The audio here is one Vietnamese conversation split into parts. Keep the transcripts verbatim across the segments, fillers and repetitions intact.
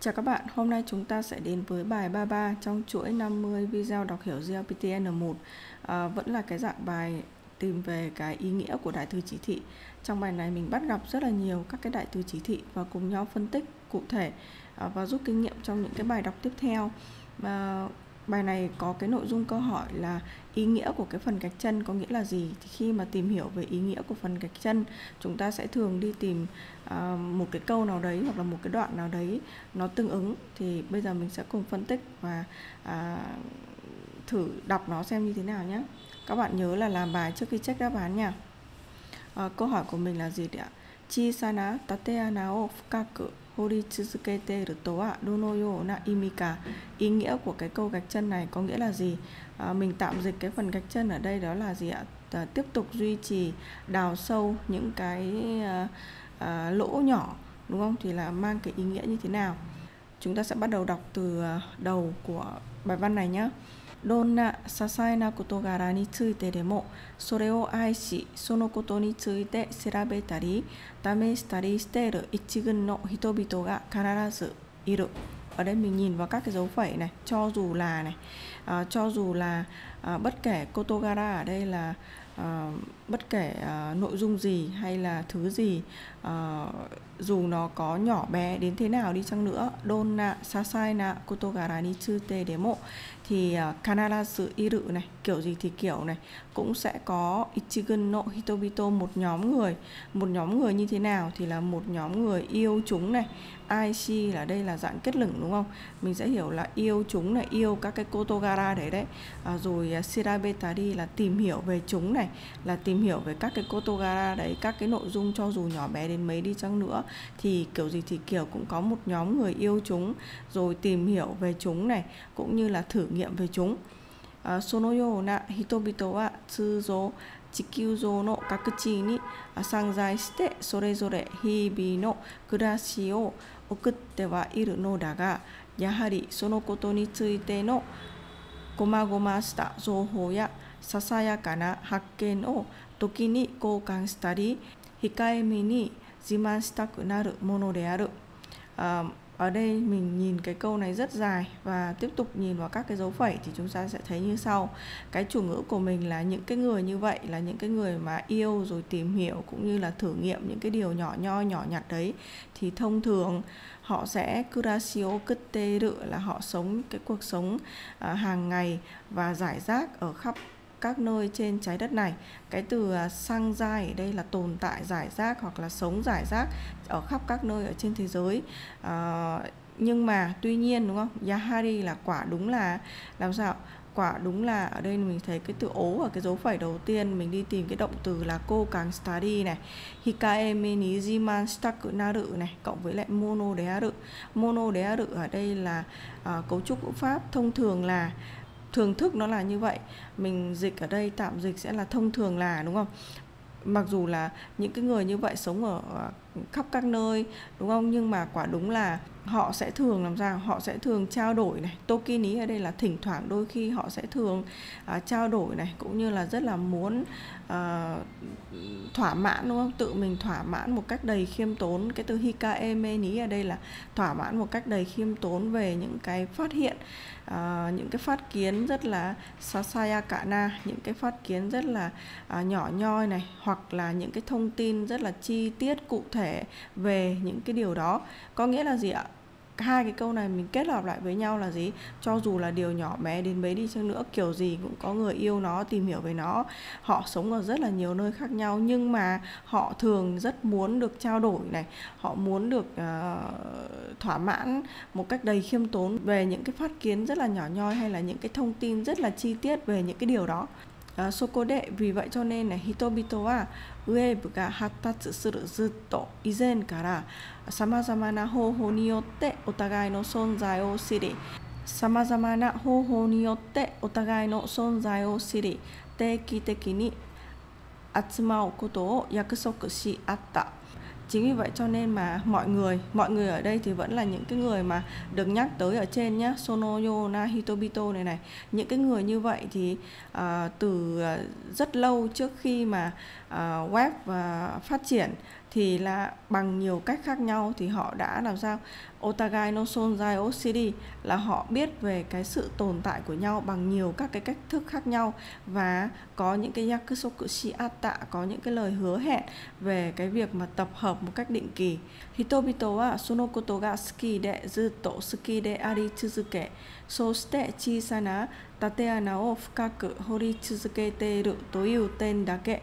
Chào các bạn, hôm nay chúng ta sẽ đến với bài ba mươi ba trong chuỗi năm mươi video đọc hiểu giê lờ pê tê N một. à, Vẫn là cái dạng bài tìm về cái ý nghĩa của đại từ chỉ thị. Trong bài này mình bắt gặp rất là nhiều các cái đại từ chỉ thị và cùng nhau phân tích cụ thể à, và rút kinh nghiệm trong những cái bài đọc tiếp theo. à, Bài này có cái nội dung câu hỏi là ý nghĩa của cái phần gạch chân có nghĩa là gì? Thì khi mà tìm hiểu về ý nghĩa của phần gạch chân, chúng ta sẽ thường đi tìm uh, một cái câu nào đấy hoặc là một cái đoạn nào đấy nó tương ứng. Thì bây giờ mình sẽ cùng phân tích và uh, thử đọc nó xem như thế nào nhé. Các bạn nhớ là làm bài trước khi check đáp án nha. Uh, câu hỏi của mình là gì đấy ạ? Chisana tateana o fukaku hori tsuzukete iruto wa dono yo na imi ka. Ý nghĩa của cái câu gạch chân này có nghĩa là gì? À, mình tạm dịch cái phần gạch chân ở đây đó là gì ạ? À, tiếp tục duy trì đào sâu những cái à, à, lỗ nhỏ, đúng không? Thì là mang cái ý nghĩa như thế nào? Chúng ta sẽ bắt đầu đọc từ đầu của bài văn này nhé. Donna sasai na koto gara ni tsuite demo sore o aishi sono koto ni tsuite serabetari tameshitari shite iru ichigun no hitobito ga kanarazu iru. Ở đây mình nhìn vào các cái dấu phẩy này, cho dù là này, à, cho dù là à, bất kể kotogara ở đây là à, bất kể à, nội dung gì hay là thứ gì, à, dù nó có nhỏ bé đến thế nào đi chăng nữa, donna sasai na kotogara ni tsuite demo thì à, kanarazu iru này, kiểu gì thì kiểu này, cũng sẽ có ichigun no hitobito, một nhóm người, một nhóm người như thế nào thì là một nhóm người yêu chúng này. Aishi là đây là dạng kết lửng, đúng không? Mình sẽ hiểu là yêu chúng này, yêu các cái kotogara đấy đấy. À, rồi shirabetari là tìm hiểu về chúng này, là tìm hiểu về các cái kotogara đấy, các cái nội dung cho dù nhỏ bé đến mấy đi chăng nữa thì kiểu gì thì kiểu cũng có một nhóm người yêu chúng, rồi tìm hiểu về chúng này, cũng như là thử nghiệm về chúng. Sonoyo na hitobito wa tsuzo chikyuzo no kakuchi ni sanzai shite sorezore hibi no kurashi o okutte wa iru no da ga yahari sono koto ni tsuite no komagoma shita zouhou ya sasayaka na hakken o toki ni koukan shitari hikaemi ni ziman shitaku naru mono de aru. Ở đây mình nhìn cái câu này rất dài và tiếp tục nhìn vào các cái dấu phẩy thì chúng ta sẽ thấy như sau. Cái chủ ngữ của mình là những cái người như vậy, là những cái người mà yêu rồi tìm hiểu cũng như là thử nghiệm những cái điều nhỏ nho nhỏ nhặt đấy. Thì thông thường họ sẽ kurashio kuteru là họ sống cái cuộc sống hàng ngày và rải rác ở khắp các nơi trên trái đất này. Cái từ sang dài ở đây là tồn tại rải rác hoặc là sống rải rác ở khắp các nơi ở trên thế giới. À, nhưng mà tuy nhiên, đúng không? Yahari là quả đúng là làm sao? Quả đúng là ở đây mình thấy cái từ ố ở cái dấu phẩy đầu tiên, mình đi tìm cái động từ là koukan shitari này, hikaemi ni jiman shitaku naru này, cộng với lại mono de aru. Mono de aru ở đây là à, cấu trúc ngữ pháp, thông thường là thường thức nó là như vậy. Mình dịch ở đây tạm dịch sẽ là thông thường là, đúng không? Mặc dù là những cái người như vậy sống ở khắp các nơi, đúng không? Nhưng mà quả đúng là họ sẽ thường làm sao? Họ sẽ thường trao đổi này. Tokini ở đây là thỉnh thoảng, đôi khi họ sẽ thường uh, trao đổi này, cũng như là rất là muốn uh, thỏa mãn, đúng không? Tự mình thỏa mãn một cách đầy khiêm tốn. Cái từ hikaemeni ở đây là thỏa mãn một cách đầy khiêm tốn về những cái phát hiện, uh, những cái phát kiến rất là sasayakana, những cái phát kiến rất là uh, nhỏ nhoi này, hoặc là những cái thông tin rất là chi tiết cụ thể về những cái điều đó. Có nghĩa là gì ạ? Hai cái câu này mình kết hợp lại với nhau là gì? Cho dù là điều nhỏ bé đến mấy đi chăng nữa, kiểu gì cũng có người yêu nó, tìm hiểu về nó. Họ sống ở rất là nhiều nơi khác nhau, nhưng mà họ thường rất muốn được trao đổi này, họ muốn được uh, thỏa mãn một cách đầy khiêm tốn về những cái phát kiến rất là nhỏ nhoi hay là những cái thông tin rất là chi tiết về những cái điều đó. Uh, Sokode, vì vậy cho nên là hitobito wa uebu ga hattatsu suru zutto izen kara samazama na hōhō ni yotte otagai no sonzai o shiri samazama na hōhō ni yotte otagai no sonzai o shiri teiki teki ni atsumau koto o yakusoku shi atta. Chính vì vậy cho nên mà mọi người, mọi người ở đây thì vẫn là những cái người mà được nhắc tới ở trên nhé. Sonoyo na hitobito này này, những cái người như vậy thì uh, từ rất lâu trước khi mà uh, web uh, phát triển thì là bằng nhiều cách khác nhau thì họ đã làm sao otagai no sonzai oshiri, là họ biết về cái sự tồn tại của nhau bằng nhiều các cái cách thức khác nhau, và có những cái yakusokushi atta, có những cái lời hứa hẹn về cái việc mà tập hợp một cách định kỳ. Hitobito wa sonokoto ga suki de zutto suki de ari tsuzuke soshite chisana tateana o fukaku hori tsuzukete iru toiu ten dake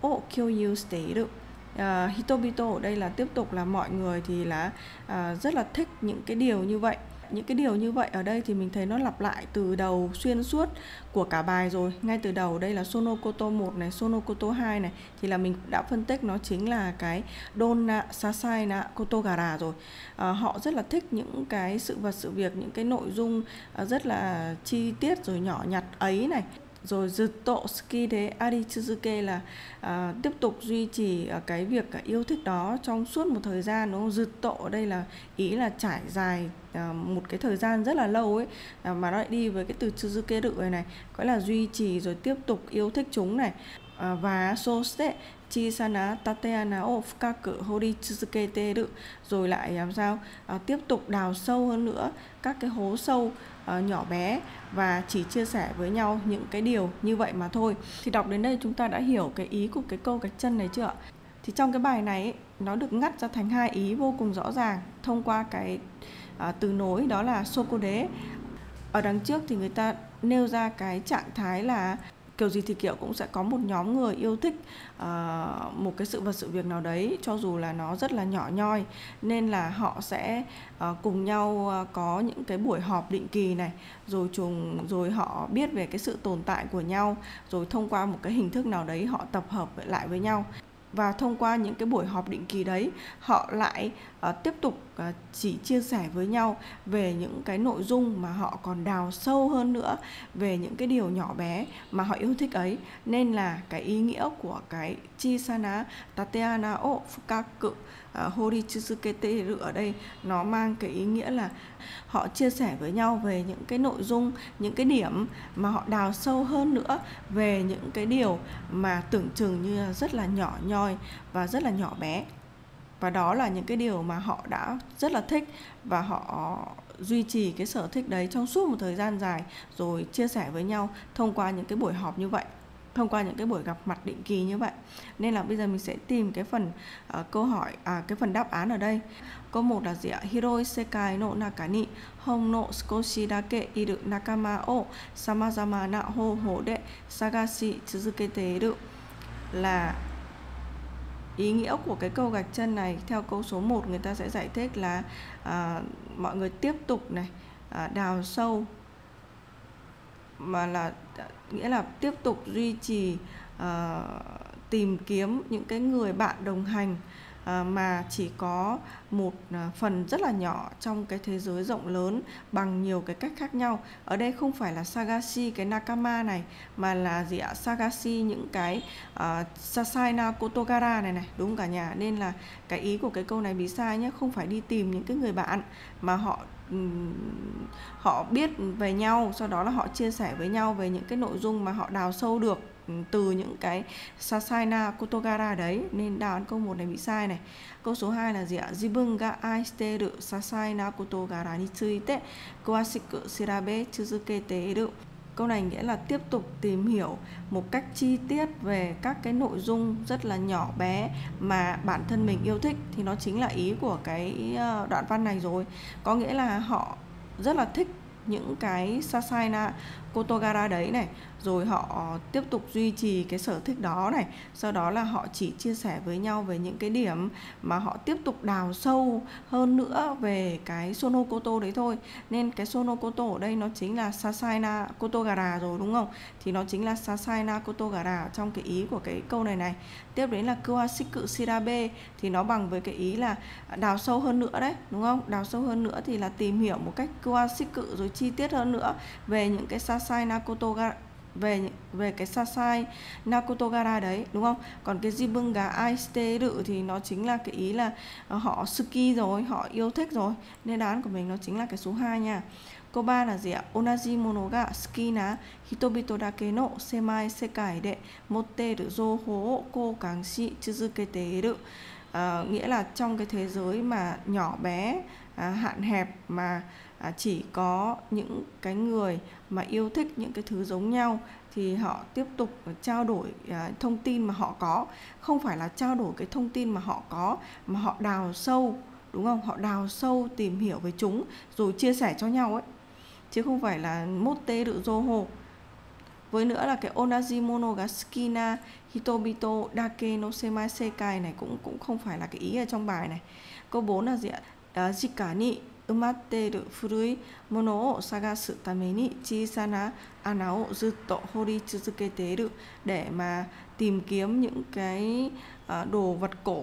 o kyouyuu shite iru. Uh, Hitobito ở đây là tiếp tục là mọi người thì là uh, rất là thích những cái điều như vậy. Những cái điều như vậy ở đây thì mình thấy nó lặp lại từ đầu xuyên suốt của cả bài rồi. Ngay từ đầu đây là Sonokoto một này, Sonokoto hai này, thì là mình đã phân tích nó chính là cái Donna Sasai na Kotogara rồi. à, Họ rất là thích những cái sự vật sự việc, những cái nội dung rất là chi tiết rồi nhỏ nhặt ấy này. Rồi Zutto Tsukide Arichizuke là à, tiếp tục duy trì cái việc yêu thích đó trong suốt một thời gian, đúng không? Zutto ở đây là ý là trải dài à, một cái thời gian rất là lâu ấy, à, mà nó lại đi với cái từ Tsuzuke ru này, này gọi là duy trì rồi tiếp tục yêu thích chúng này. à, Và Soste Chisana Tateana o Fukaku Hori Tsuzukete ru, rồi lại làm sao à, tiếp tục đào sâu hơn nữa các cái hố sâu Uh, nhỏ bé và chỉ chia sẻ với nhau những cái điều như vậy mà thôi. Thì đọc đến đây chúng ta đã hiểu cái ý của cái câu gạch chân này chưa ạ? Thì trong cái bài này ấy, nó được ngắt ra thành hai ý vô cùng rõ ràng thông qua cái uh, từ nối đó là sokode. Ở đằng trước thì người ta nêu ra cái trạng thái là kiểu gì thì kiểu cũng sẽ có một nhóm người yêu thích uh, một cái sự vật sự việc nào đấy, cho dù là nó rất là nhỏ nhoi, nên là họ sẽ uh, cùng nhau uh, có những cái buổi họp định kỳ này, rồi chung, rồi họ biết về cái sự tồn tại của nhau, rồi thông qua một cái hình thức nào đấy họ tập hợp lại với nhau. Và thông qua những cái buổi họp định kỳ đấy, họ lại uh, tiếp tục uh, chỉ chia sẻ với nhau về những cái nội dung mà họ còn đào sâu hơn nữa, về những cái điều nhỏ bé mà họ yêu thích ấy. Nên là cái ý nghĩa của cái Chisana Tateana o Fukaku Hori Tsuzukete ru ở đây nó mang cái ý nghĩa là họ chia sẻ với nhau về những cái nội dung, những cái điểm mà họ đào sâu hơn nữa, về những cái điều mà tưởng chừng như rất là nhỏ nhoi và rất là nhỏ bé. Và đó là những cái điều mà họ đã rất là thích, và họ duy trì cái sở thích đấy trong suốt một thời gian dài, rồi chia sẻ với nhau thông qua những cái buổi họp như vậy, thông qua những cái buổi gặp mặt định kỳ như vậy. Nên là bây giờ mình sẽ tìm cái phần uh, câu hỏi, à, cái phần đáp án ở đây. Câu một là gì ạ? Hiroi sekai no naka ni hon no sukoshi dake iru nakama o samazama na hoho de sagashi tsuzukete iru, là ý nghĩa của cái câu gạch chân này. Theo câu số một người ta sẽ giải thích là à, mọi người tiếp tục này, à, đào sâu, mà là nghĩa là tiếp tục duy trì à, tìm kiếm những cái người bạn đồng hành à, mà chỉ có một phần rất là nhỏ trong cái thế giới rộng lớn bằng nhiều cái cách khác nhau. Ở đây không phải là sagashi cái nakama này, mà là gì ạ? Sagashi những cái uh, sasai na kotogara này này, đúng cả nhà. Nên là cái ý của cái câu này bị sai nhé, không phải đi tìm những cái người bạn mà họ họ biết về nhau, sau đó là họ chia sẻ với nhau về những cái nội dung mà họ đào sâu được từ những cái sasai na kotogara đấy. Nên đáp án câu một này bị sai này. Câu số hai là gì ạ? Jibun ga aishite iru sasai na kotogara ni tsuite kuwashiku shirabe tsuzukete iru. Câu này nghĩa là tiếp tục tìm hiểu một cách chi tiết về các cái nội dung rất là nhỏ bé mà bản thân mình yêu thích, thì nó chính là ý của cái đoạn văn này rồi. Có nghĩa là họ rất là thích những cái sasai na kotogara đấy này, rồi họ tiếp tục duy trì cái sở thích đó này, sau đó là họ chỉ chia sẻ với nhau về những cái điểm mà họ tiếp tục đào sâu hơn nữa về cái sonokoto đấy thôi. Nên cái sonokoto ở đây nó chính là sasai na kotogara rồi, đúng không? Thì nó chính là sasai na kotogara trong cái ý của cái câu này này. Tiếp đến là kuwashiku shirabe thì nó bằng với cái ý là đào sâu hơn nữa đấy, đúng không? Đào sâu hơn nữa thì là tìm hiểu một cách kuwashiku rồi chi tiết hơn nữa về những cái sasai na kotogara, về về cái sasai na kotogara đấy, đúng không? Còn cái jibun ga aishite iru thì nó chính là cái ý là họ suki rồi, họ yêu thích rồi. Nên đáp án của mình nó chính là cái số hai nha. Câu ba là gì ạ? Onaji mono ga suki na hitobito dake no semai sekai de motteru jouhou o koukan shi tsuzukete iru. à, nghĩa là trong cái thế giới mà nhỏ bé, à, hạn hẹp, mà à, chỉ có những cái người mà yêu thích những cái thứ giống nhau thì họ tiếp tục trao đổi à, thông tin mà họ có. Không phải là trao đổi cái thông tin mà họ có, mà họ đào sâu, đúng không? Họ đào sâu tìm hiểu về chúng rồi chia sẻ cho nhau ấy, chứ không phải là mốt tê đự dô hồ. Với nữa là cái onaji mono ga sukina hitobito dake no semai sekai này cũng cũng không phải là cái ý ở trong bài này. Câu bốn là gì ạ? Jika ni umatteru furui mono o sagasu tame ni chisana ana o zutto hori tsuzuketeru, để mà tìm kiếm những cái đồ vật cổ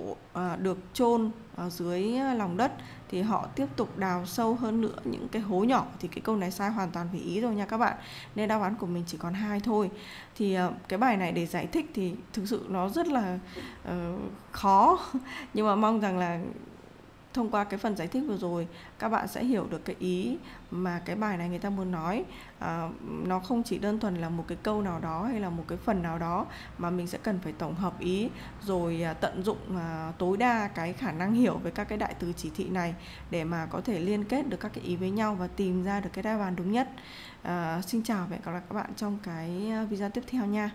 được chôn ở dưới lòng đất thì họ tiếp tục đào sâu hơn nữa những cái hố nhỏ. Thì cái câu này sai hoàn toàn về ý rồi nha các bạn, nên đáp án của mình chỉ còn hai thôi. Thì cái bài này để giải thích thì thực sự nó rất là uh, khó, nhưng mà mong rằng là thông qua cái phần giải thích vừa rồi các bạn sẽ hiểu được cái ý mà cái bài này người ta muốn nói. À, nó không chỉ đơn thuần là một cái câu nào đó hay là một cái phần nào đó, mà mình sẽ cần phải tổng hợp ý rồi tận dụng à, tối đa cái khả năng hiểu về các cái đại từ chỉ thị này để mà có thể liên kết được các cái ý với nhau và tìm ra được cái đáp án đúng nhất. À, xin chào và hẹn gặp lại các bạn trong cái video tiếp theo nha.